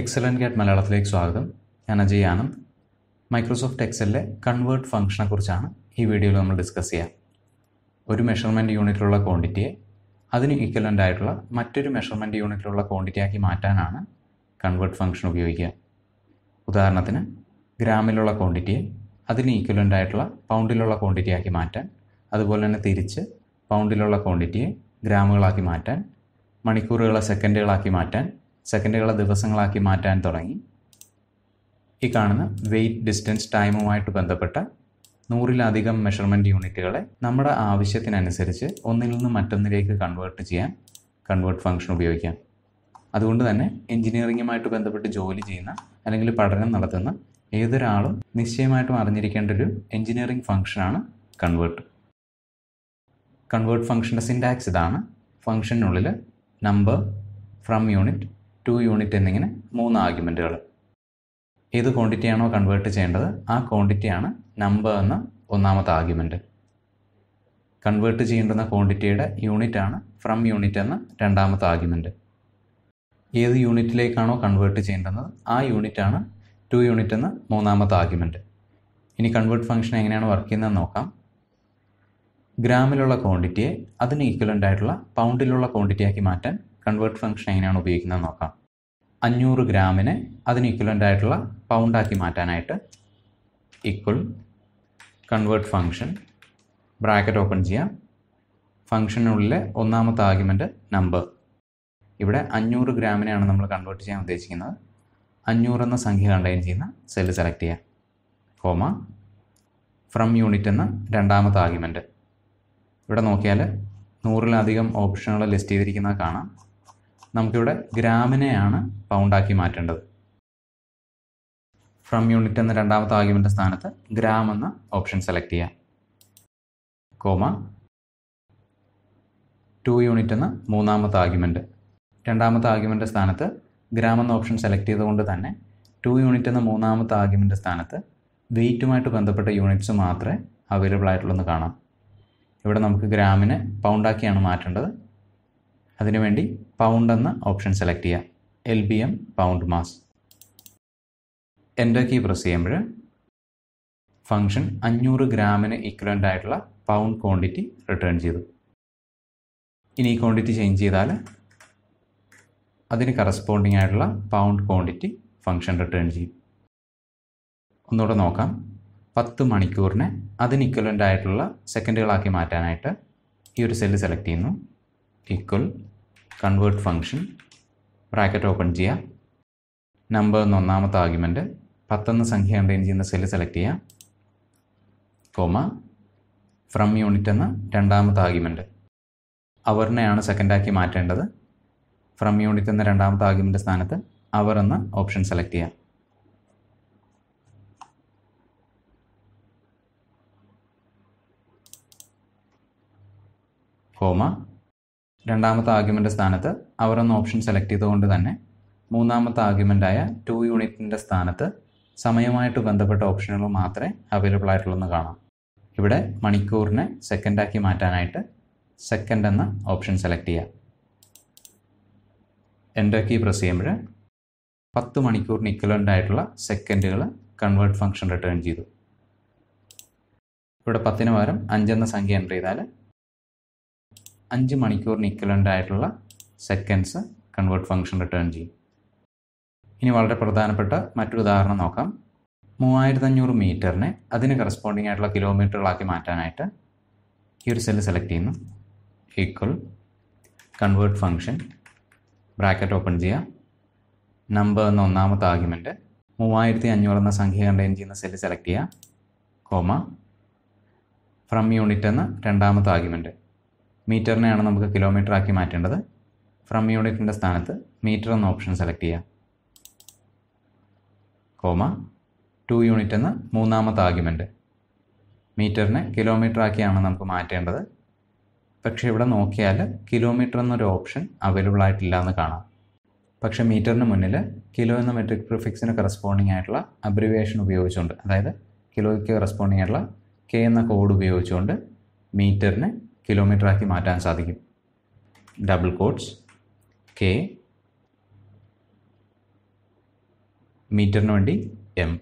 Excellent get Malalathilekku Swagatham. Njan Ajay Anand. Microsoft Excel le convert function kurichana ee video il nammal discuss cheyyam. Oru measurement unit ulla quantity adinu equivalent aayittulla mattoru measurement unit ulla quantity aaki maatanana convert function ubhayogikka. Udaharanathinu gram il ulla quantity adinu equivalent aayittulla pound il ulla quantity aaki maatan adupole thanne thirichu pound il ulla quantity gramukal aaki maatan manikkoorukal secondukal aaki maatan സെക്കൻഡുകളെ ദിവസങ്ങളാക്കി മാറ്റാൻ തുടങ്ങി. ഈ കാണുന്ന wait distance ടൈമുമായിട്ട് ബന്ധപ്പെട്ട 100-ലധികം measurement യൂണിറ്റുകളെ നമ്മുടെ ആവശ്യത്തിനനുസരിച്ച് ഒന്നിൽ നിന്ന് മറ്റൊന്നിലേക്ക് കൺവേർട്ട് ചെയ്യാൻ കൺവേർട്ട് ഫംഗ്ഷൻ ഉപയോഗിക്കാം. അതുകൊണ്ട് തന്നെ എഞ്ചിനീയറിംഗുമായിട്ട് ബന്ധപ്പെട്ട് ജോലി ചെയ്യുന്ന അല്ലെങ്കിൽ പഠനം നടത്തുന്ന ഏതൊരാളും നിശ്ചയമായിട്ടും അറിഞ്ഞിരിക്കേണ്ട ഒരു എഞ്ചിനീയറിംഗ് ഫംഗ്ഷനാണ് കൺവേർട്ട്. കൺവേർട്ട് ഫംഗ്ഷൻ്റെ സിൻടാക്സ് ഇതാണ്. ഫംഗ്ഷനുള്ളിൽ number, from unit, to unit എന്നിങ്ങനെ 3 ആർഗ്യുമെൻറ്റുകൾ. ഏത് ക്വാണ്ടിറ്റിയാണോ കൺവേർട്ട് ചെയ്യേണ്ടത് ആ ക്വാണ്ടിറ്റിയാണ് നമ്പർ എന്ന 1ാമത്തെ ആർഗ്യുമെൻറ്റ്. കൺവേർട്ട് ചെയ്യേണ്ടുന്ന ക്വാണ്ടിറ്റിയുടെ യൂണിറ്റാണ് ഫ്രം യൂണിറ്റ് എന്ന 2ാമത്തെ ആർഗ്യുമെൻറ്റ്. ഏത് യൂണിറ്റിലേക്കാണോ കൺവേർട്ട് ചെയ്യേണ്ടത് ആ യൂണിറ്റാണ് ടു യൂണിറ്റ് എന്ന 3ാമത്തെ ആർഗ്യുമെൻറ്റ്. ഇനി കൺവേർട്ട് ഫംഗ്ഷൻ എങ്ങനെയാണ് വർക്ക് ചെയ്യുന്നതെന്ന് നോക്കാം. ഗ്രാമിലുള്ള ക്വാണ്ടിറ്റിയെ അതിന് ഈക്വലൻ്റ് ആയിട്ടുള്ള പൗണ്ടിലുള്ള ക്വാണ്ടിറ്റിയാക്കി മാറ്റാൻ കൺവേർട്ട് ഫംഗ്ഷൻ എങ്ങനെയാണ് ഉപയോഗിക്കുന്നത് നോക്കാം. 500 ഗ്രാമിനെ അതിന് ഇക്വലൻ്റ് ആയിട്ടുള്ള പൗണ്ടാക്കി മാറ്റാനായിട്ട് equal convert function bracket open ചെയ്യാം. ഫംഗ്ഷനുള്ളിലെ 1ാമത്തെ ആർഗ്യുമെൻറ്റ് നമ്പർ. ഇവിടെ 500 ഗ്രാമിനെയാണ് നമ്മൾ കൺവേർട്ട് ചെയ്യാൻ ഉദ്ദേശിക്കുന്നത്. 500 എന്ന സംഖ്യ കണ്ടെയ്ൻ ചെയ്യുന്ന സെല്ല് സെലക്ട് ചെയ്യാം. കോമ, ഫ്രം യൂണിറ്റ് എന്ന 2ാമത്തെ ആർഗ്യുമെൻറ്റ്. ഇവിടെ നോക്കിയാൽ 100-ലധികം ഓപ്ഷനുകൾ ലിസ്റ്റ് ചെയ്തിരിക്കുന്നത് കാണാം. നമുക്കിവിടെ ഗ്രാമിനെയാണ് പൗണ്ടാക്കി മാറ്റേണ്ടത്. ഫ്രം യൂണിറ്റ് എന്ന 2ാമത്തെ ആർഗ്യുമെൻ്റ് സ്ഥാനത്ത് ഗ്രാം എന്ന ഓപ്ഷൻ സെലക്ട് ചെയ്യാം. കോമ, ടു യൂണിറ്റ് എന്ന 3ാമത്തെ ആർഗ്യുമെൻ്റ്. 2ാമത്തെ ആർഗ്യുമെൻ്റ് സ്ഥാനത്ത് ഗ്രാം എന്ന ഓപ്ഷൻ സെലക്ട് ചെയ്തുകൊണ്ട് തന്നെ ടു യൂണിറ്റ് എന്ന 3ാമത്തെ ആർഗ്യുമെൻ്റ് സ്ഥാനത്ത് വെയ്റ്റുമായിട്ട് ബന്ധപ്പെട്ട യൂണിറ്റ്സ് മാത്രമേ അവൈലബിൾ ആയിട്ടുള്ളെന്ന് കാണാം. ഇവിടെ നമുക്ക് ഗ്രാമിനെ പൗണ്ടാക്കിയാണ് മാറ്റേണ്ടത്. അതിനുവേണ്ടി പൗണ്ട് എന്ന ഓപ്ഷൻ സെലക്ട് ചെയ്യുക. LBM pound mass. Enter key press ചെയ്യുമ്പോൾ ഫംഗ്ഷൻ 500 ഗ്രാമിന് ഇക്വലൻ്റ് ആയിട്ടുള്ള പൗണ്ട് ക്വാണ്ടിറ്റി റിട്ടേൺ ചെയ്തു. ഇനി ഈ ക്വാണ്ടിറ്റി ചേഞ്ച് ചെയ്താൽ അതിന് കറസ്പോണ്ടിങ് ആയിട്ടുള്ള പൗണ്ട് ക്വാണ്ടിറ്റി ഫംഗ്ഷൻ റിട്ടേൺ ചെയ്യും. ഒന്നുകൂടെ നോക്കാം. 10 മണിക്കൂറിനെ അതിന് ഇക്വലൻ്റ് ആയിട്ടുള്ള സെക്കൻഡുകളാക്കി മാറ്റാനായിട്ട് ഈ ഒരു സെല്ല് സെലക്ട് ചെയ്യുന്നു. Equal convert function bracket open ചെയ്യുക. നമ്പർ എന്ന 1ാമത്തെ ആർഗ്യുമെൻറ്റ്. 10 എന്ന സംഖ്യ കണ്ടെയ്ൻ ചെയ്യുന്ന സെല്ല് സെലക്ട് ചെയ്യുക. കോമ, ഫ്രം യൂണിറ്റ് എന്ന 2ാമത്തെ ആർഗ്യുമെൻറ്റ്. അവറിനെയാണ് സെക്കൻഡാക്കി മാറ്റേണ്ടത്. ഫ്രം യൂണിറ്റ് എന്ന 2ാമത്തെ ആർഗ്യുമെൻറ്റ് സ്ഥാനത്ത് അവർ എന്ന ഓപ്ഷൻ സെലക്ട് ചെയ്യുക. കോമ, 2ാമത്തെ ആർഗ്യുമെൻ്റ് സ്ഥാനത്ത് അവർ എന്ന ഓപ്ഷൻ സെലക്ട് ചെയ്തുകൊണ്ട് തന്നെ 3ാമത്തെ ആർഗ്യുമെൻ്റായ ടു യൂണിറ്റിൻ്റെ സ്ഥാനത്ത് സമയമായിട്ട് ബന്ധപ്പെട്ട ഓപ്ഷനുകൾ മാത്രമേ അവൈലബിൾ ആയിട്ടുള്ളൂ കാണാം. ഇവിടെ മണിക്കൂറിനെ സെക്കൻഡാക്കി മാറ്റാനായിട്ട് സെക്കൻഡ് എന്ന ഓപ്ഷൻ സെലക്ട് ചെയ്യുക. എൻ്റർ കീ പ്രസ് ചെയ്യുമ്പോൾ 10 മണിക്കൂറിന് ഇക്വലൻ്റ് ആയിട്ടുള്ള സെക്കൻഡുകൾ കൺവേർട്ട് ഫംഗ്ഷൻ റിട്ടേൺ ചെയ്തു. ഇവിടെ 10-ന് പകരം 5 എന്ന സംഖ്യ എൻ്റർ ചെയ്താൽ 5 മണിക്കൂറിന് ഇക്വലൻ്റ് ആയിട്ടുള്ള സെക്കൻഡ്സ് കൺവേർട്ട് ഫംഗ്ഷൻ റിട്ടേൺ ചെയ്യും. ഇനി വളരെ പ്രധാനപ്പെട്ട മറ്റൊരു ഉദാഹരണം നോക്കാം. 3500 മീറ്ററിനെ അതിന് കറസ്പോണ്ടിങ് ആയിട്ടുള്ള കിലോമീറ്ററുകളാക്കി മാറ്റാനായിട്ട് ഈ ഒരു സെല്ല് സെലക്ട് ചെയ്യുന്നു. Equal convert function bracket open ചെയ്യുക. നമ്പർ എന്ന 1ാമത്തെ ആർഗ്യുമെൻറ്റ്. 3500 എന്ന സംഖ്യ കണ്ടെയ്ൻ ചെയ്യുന്ന സെല്ല് സെലക്ട് ചെയ്യുക. കോമ, ഫ്രം യൂണിറ്റ് എന്ന 2ാമത്തെ ആർഗ്യുമെൻറ്റ്. മീറ്ററിനെയാണ് നമുക്ക് കിലോമീറ്റർ ആക്കി മാറ്റേണ്ടത്. ഫ്രം യൂണിറ്റിൻ്റെ സ്ഥാനത്ത് മീറ്റർ എന്ന ഓപ്ഷൻ സെലക്ട് ചെയ്യുക. കോമ, ടു യൂണിറ്റ് എന്ന 3ാമത്തെ ആർഗ്യുമെൻറ്റ്. മീറ്ററിനെ കിലോമീറ്റർ ആക്കിയാണ് നമുക്ക് മാറ്റേണ്ടത്. പക്ഷേ ഇവിടെ നോക്കിയാൽ കിലോമീറ്റർ എന്നൊരു ഓപ്ഷൻ അവൈലബിൾ ആയിട്ടില്ല എന്ന് കാണാം. പക്ഷേ മീറ്ററിന് മുന്നിൽ കിലോ എന്ന മെട്രിക് പ്രിഫിക്സിന് കറസ്പോണ്ടിങ് ആയിട്ടുള്ള അബ്രിവിയേഷൻ ഉപയോഗിച്ചുകൊണ്ട്, അതായത് കിലോയ്ക്ക് കറസ്പോണ്ടിങ് ആയിട്ടുള്ള K എന്ന കോഡ് ഉപയോഗിച്ചുകൊണ്ട് മീറ്ററിനെ kilometer aaki maatan sadhikkum. Double quotes k meter nundi m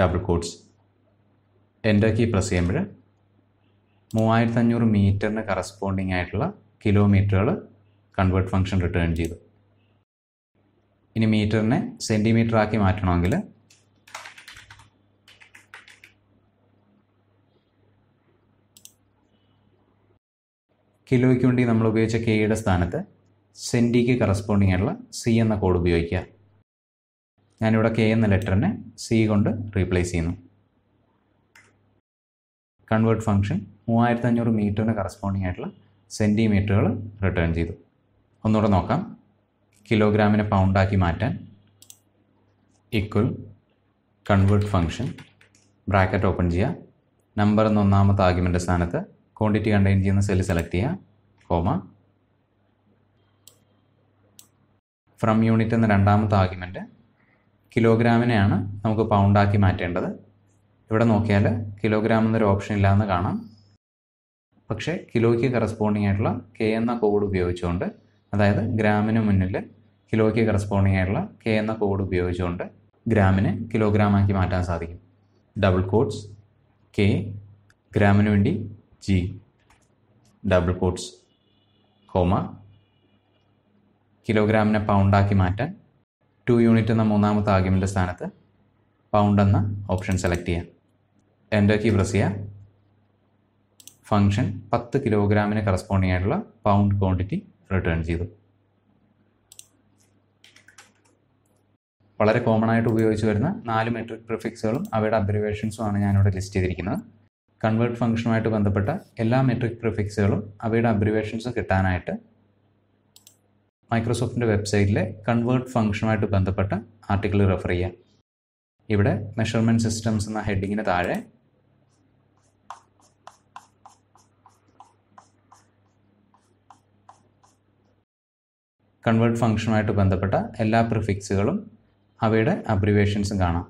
double quotes enter key press cheyumbara 3500 meter na corresponding aayittulla kilometer convert function return cheyidu. ഇനി മീറ്ററിനെ centimetre ആക്കി മാറ്റണമെങ്കിൽ കിലോയ്ക്ക് വേണ്ടി നമ്മൾ ഉപയോഗിച്ച കെയുടെ സ്ഥാനത്ത് സെന്റിക്ക് കറസ്പോണ്ടിങ് ആയിട്ടുള്ള സി എന്ന കോഡ് ഉപയോഗിക്കുക. ഞാനിവിടെ കെ എന്ന ലെറ്ററിനെ സി കൊണ്ട് റീപ്ലേസ് ചെയ്യുന്നു. കൺവേർട്ട് ഫംഗ്ഷൻ 3500 മീറ്ററിന് കറസ്പോണ്ടിങ് ആയിട്ടുള്ള സെന്റിമീറ്ററുകൾ റിട്ടേൺ ചെയ്തു. ഒന്നുകൂടെ നോക്കാം. കിലോഗ്രാമിനെ പൗണ്ടാക്കി മാറ്റാൻ equal convert function bracket open ചെയ്യുക, നമ്പർ എന്ന ഒന്നാമത്തെ ആർഗ്യുമെൻ്റ് സ്ഥാനത്ത് ക്വാണ്ടിറ്റി കണ്ടെയ്ൻ ചെയ്യുന്ന സെല്ല് സെലക്ട് ചെയ്യുക, കോമ ഫ്രം യൂണിറ്റ് എന്ന രണ്ടാമത്തെ ആർഗ്യുമെൻ്റ് കിലോഗ്രാമിനെയാണ് നമുക്ക് പൗണ്ടാക്കി മാറ്റേണ്ടത്. ഇവിടെ നോക്കിയാൽ കിലോഗ്രാം എന്നൊരു ഓപ്ഷൻ ഇല്ലാന്ന് കാണാം. പക്ഷേ കിലോയ്ക്ക് കറസ്പോണ്ടിങ് ആയിട്ടുള്ള കെ എന്ന കോഡ് ഉപയോഗിച്ചുകൊണ്ട്, അതായത് ഗ്രാമിന് മുന്നിൽ കിലോയ്ക്ക് കറസ്പോണ്ടിങ് ആയിട്ടുള്ള കെ എന്ന കോഡ് ഉപയോഗിച്ചുകൊണ്ട് ഗ്രാമിനെ കിലോഗ്രാമാക്കി മാറ്റാൻ സാധിക്കും. ഡബിൾ കോട്ട്സ് കെ ഗ്രാമിന് വേണ്ടി ജി ഡബിൾ കോട്ട്സ് കോമ കിലോഗ്രാമിനെ പൗണ്ടാക്കി മാറ്റാൻ 2 യൂണിറ്റ് എന്ന മൂന്നാമത്തെ ആർഗ്യുമെൻ്റ് സ്ഥാനത്ത് പൗണ്ട് എന്ന ഓപ്ഷൻ സെലക്ട് ചെയ്യാം, എൻ്റർ കീ പ്രസ് ചെയ്യാം. ഫംഗ്ഷൻ 10 കിലോഗ്രാമിന് കറസ്പോണ്ടിങ് ആയിട്ടുള്ള പൗണ്ട് ക്വാണ്ടിറ്റി റിട്ടേൺ ചെയ്തു. വളരെ കോമൺ ആയിട്ട് ഉപയോഗിച്ച് വരുന്ന 4 മെട്രിക് പ്രിഫിക്സുകളും അവയുടെ അബ്രിവേഷൻസുമാണ് ഞാനിവിടെ ലിസ്റ്റ് ചെയ്തിരിക്കുന്നത്. കൺവേർട്ട് ഫംഗ്ഷനുമായിട്ട് ബന്ധപ്പെട്ട എല്ലാ മെട്രിക് പ്രിഫിക്സുകളും അവയുടെ അബ്രിവേഷൻസും കിട്ടാനായിട്ട് മൈക്രോസോഫ്റ്റിൻ്റെ വെബ്സൈറ്റിലെ കൺവേർട്ട് ഫംഗ്ഷനുമായിട്ട് ബന്ധപ്പെട്ട ആർട്ടിക്കിൾ റെഫർ ചെയ്യാം. ഇവിടെ മെഷർമെൻറ്റ് സിസ്റ്റംസ് എന്ന ഹെഡിങ്ങിന് താഴെ കൺവേർട്ട് ഫംഗ്ഷനുമായിട്ട് ബന്ധപ്പെട്ട എല്ലാ പ്രിഫിക്സുകളും അവയുടെ അബ്രിവേഷൻസും കാണാം.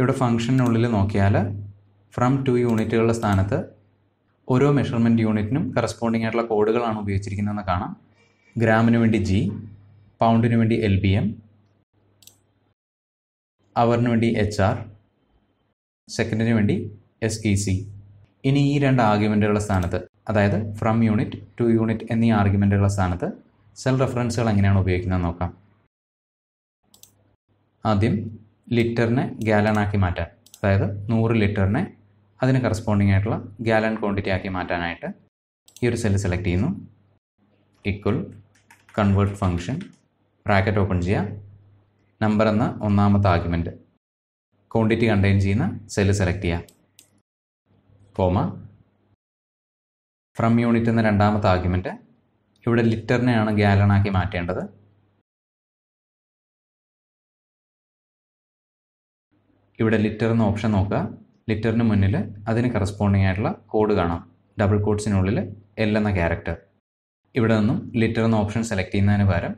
ഇവിടെ ഫംഗ്ഷനുള്ളിൽ നോക്കിയാൽ ഫ്രം 2 യൂണിറ്റുകളുടെ സ്ഥാനത്ത് ഓരോ മെഷർമെൻറ്റ് യൂണിറ്റിനും കറസ്പോണ്ടിങ് ആയിട്ടുള്ള കോഡുകളാണ് ഉപയോഗിച്ചിരിക്കുന്നതെന്ന് കാണാം. ഗ്രാമിന് വേണ്ടി ജി, പൗണ്ടിന് വേണ്ടി LBM, അവറിന് വേണ്ടി HR, സെക്കൻഡിന് വേണ്ടി SEC. ഇനി ഈ 2 ആർഗ്യുമെൻറ്റുകളുടെ സ്ഥാനത്ത്, അതായത് ഫ്രം യൂണിറ്റ്, 2 യൂണിറ്റ് എന്നീ ആർഗ്യുമെൻറ്റുകളുടെ സ്ഥാനത്ത് സെൽ റെഫറൻസുകൾ എങ്ങനെയാണ് ഉപയോഗിക്കുന്നത് നോക്കാം. ആദ്യം ലിറ്ററിനെ ഗ്യാലണാക്കി മാറ്റാൻ, അതായത് 100 ലിറ്ററിനെ അതിന് കറസ്പോണ്ടിങ് ആയിട്ടുള്ള ഗ്യാലൺ ക്വാണ്ടിറ്റി ആക്കി മാറ്റാനായിട്ട് ഈ ഒരു സെല്ല് സെലക്ട് ചെയ്യുന്നു. Equal convert function bracket open ചെയ്യുക, നമ്പർ എന്ന ഒന്നാമത്തെ ആർഗ്യുമെൻറ്റ് ക്വാണ്ടിറ്റി കണ്ടെയ്ൻ ചെയ്യുന്ന സെല്ല് സെലക്ട് ചെയ്യുക, കോമ ഫ്രം യൂണിറ്റ് എന്ന രണ്ടാമത്തെ ആർഗ്യുമെൻറ്റ് ഇവിടെ ലിറ്ററിനെയാണ് ഗ്യാലണാക്കി മാറ്റേണ്ടത്. ഇവിടെ ലിറ്റർ എന്ന ഓപ്ഷൻ നോക്കുക, ലിറ്ററിന് മുന്നിൽ അതിന് കറസ്പോണ്ടിങ് ആയിട്ടുള്ള കോഡ് കാണാം, ഡബിൾ കോഡ്സിനുള്ളിൽ L എന്ന ക്യാരക്ടർ. ഇവിടെ നിന്നും ലിറ്റർ എന്ന ഓപ്ഷൻ സെലക്ട് ചെയ്യുന്നതിന് പകരം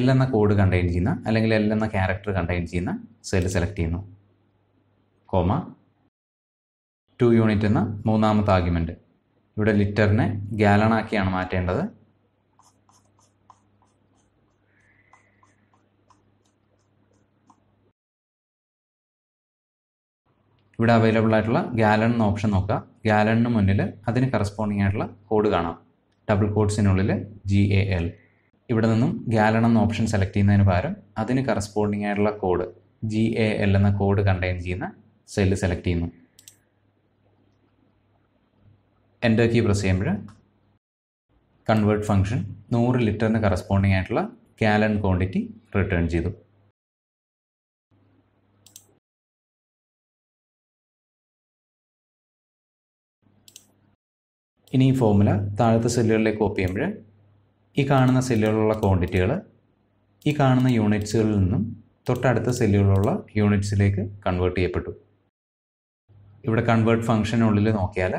L എന്ന കോഡ് കണ്ടെയ്ൻ ചെയ്യുന്ന, അല്ലെങ്കിൽ L എന്ന ക്യാരക്ടർ കണ്ടെയ്ൻ ചെയ്യുന്ന സെല്ല് സെലക്ട് ചെയ്യുന്നു, കോമ 2 യൂണിറ്റ് എന്ന മൂന്നാമത്തെ ആർഗ്യുമെൻറ്റ് ഇവിടെ ലിറ്ററിനെ ഗ്യാലണാക്കിയാണ് മാറ്റേണ്ടത്. ഇവിടെ അവൈലബിൾ ആയിട്ടുള്ള ഗ്യാലൺ എന്ന ഓപ്ഷൻ നോക്കുക, ഗ്യാലണിന് മുന്നിൽ അതിന് കറസ്പോണ്ടിങ് ആയിട്ടുള്ള കോഡ് കാണാം, ഡബിൾ കോഡ്സിനുള്ളിൽ GAL. ഇവിടെ നിന്നും ഗ്യാലൺ എന്ന ഓപ്ഷൻ സെലക്ട് ചെയ്യുന്നതിന് പകരം അതിന് കറസ്പോണ്ടിങ് ആയിട്ടുള്ള കോഡ് GAL എന്ന കോഡ് കണ്ടെയ്ൻ ചെയ്യുന്ന സെല്ല് സെലക്ട് ചെയ്യുന്നു, എൻ്റർ കീ പ്രസ് ചെയ്യുമ്പോൾ കൺവേർട്ട് ഫംഗ്ഷൻ 100 ലിറ്ററിന് കറസ്പോണ്ടിങ് ആയിട്ടുള്ള ഗ്യാലൺ ക്വാണ്ടിറ്റി റിട്ടേൺ ചെയ്തു. ഇനി ഈ ഫോർമുല താഴത്തെ സെല്ലുകളിലേക്ക് കോപ്പി ചെയ്യുമ്പോൾ ഈ കാണുന്ന സെല്ലുകളിലുള്ള ക്വാണ്ടിറ്റികൾ ഈ കാണുന്ന യൂണിറ്റ്സുകളിൽ നിന്നും തൊട്ടടുത്ത സെല്ലുകളിലുള്ള യൂണിറ്റ്സിലേക്ക് കൺവേർട്ട് ചെയ്യപ്പെട്ടു. ഇവിടെ കൺവേർട്ട് ഫംഗ്ഷനുള്ളിൽ നോക്കിയാൽ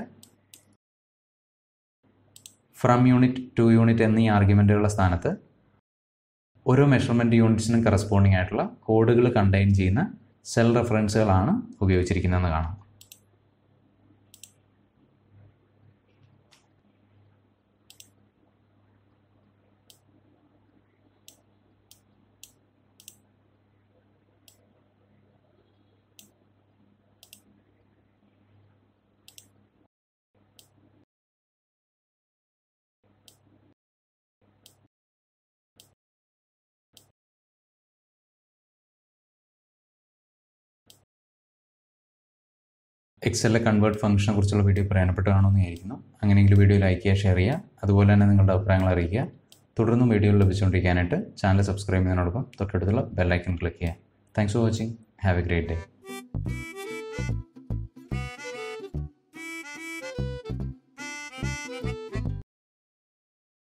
ഫ്രം യൂണിറ്റ് ടു യൂണിറ്റ് എന്നീ ആർഗ്യുമെൻറ്റുകളുടെ സ്ഥാനത്ത് ഓരോ മെഷർമെൻറ്റ് യൂണിറ്റ്സിനും കറസ്പോണ്ടിങ് ആയിട്ടുള്ള കോഡുകൾ കണ്ടെയ്ൻ ചെയ്യുന്ന സെൽ റെഫറൻസുകളാണ് ഉപയോഗിച്ചിരിക്കുന്നതെന്ന് കാണാം. എക്സലിലെ കൺവേർട്ട് ഫംഗ്ഷനെ കുറിച്ചുള്ള വീഡിയോ പ്രയോജനപ്പെട്ടതാണെന്ന് വിചാരിക്കുന്നു. അങ്ങനെയെങ്കിൽ വീഡിയോ ലൈക്ക് ചെയ്യുക, ഷെയർ ചെയ്യുക, അതുപോലെ തന്നെ നിങ്ങളുടെ അഭിപ്രായങ്ങൾ അറിയിക്കുക. തുടർന്നും വീഡിയോകൾ ലഭിച്ചുകൊണ്ടിരിക്കാനായിട്ട് ചാനൽ സബ്സ്ക്രൈബ് ചെയ്യുന്നതിനോടൊപ്പം തൊട്ടടുത്തുള്ള ബെൽ ഐക്കൺ ക്ലിക്ക് ചെയ്യുക. Thanks for watching. Have a great day.